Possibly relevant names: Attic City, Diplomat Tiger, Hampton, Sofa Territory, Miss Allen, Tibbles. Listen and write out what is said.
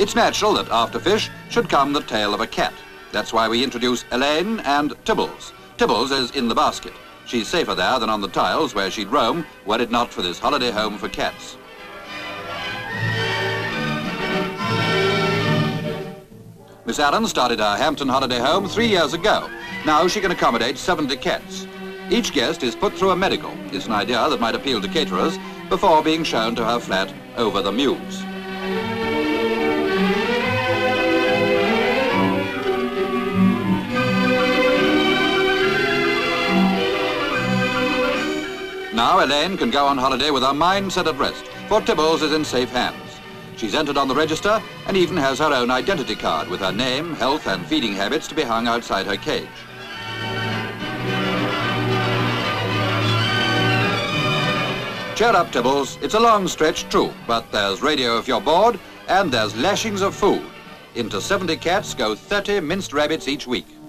It's natural that after fish should come the tail of a cat. That's why we introduce Elaine and Tibbles. Tibbles is in the basket. She's safer there than on the tiles where she'd roam were it not for this holiday home for cats. Miss Allen started our Hampton holiday home 3 years ago. Now she can accommodate 70 cats. Each guest is put through a medical. It's an idea that might appeal to caterers before being shown to her flat over the mews. Now Elaine can go on holiday with her mind set at rest, for Tibbles is in safe hands. She's entered on the register and even has her own identity card with her name, health and feeding habits to be hung outside her cage. Cheer up, Tibbles. It's a long stretch, true, but there's radio if you're bored and there's lashings of food. Into 70 cats go 30 minced rabbits each week.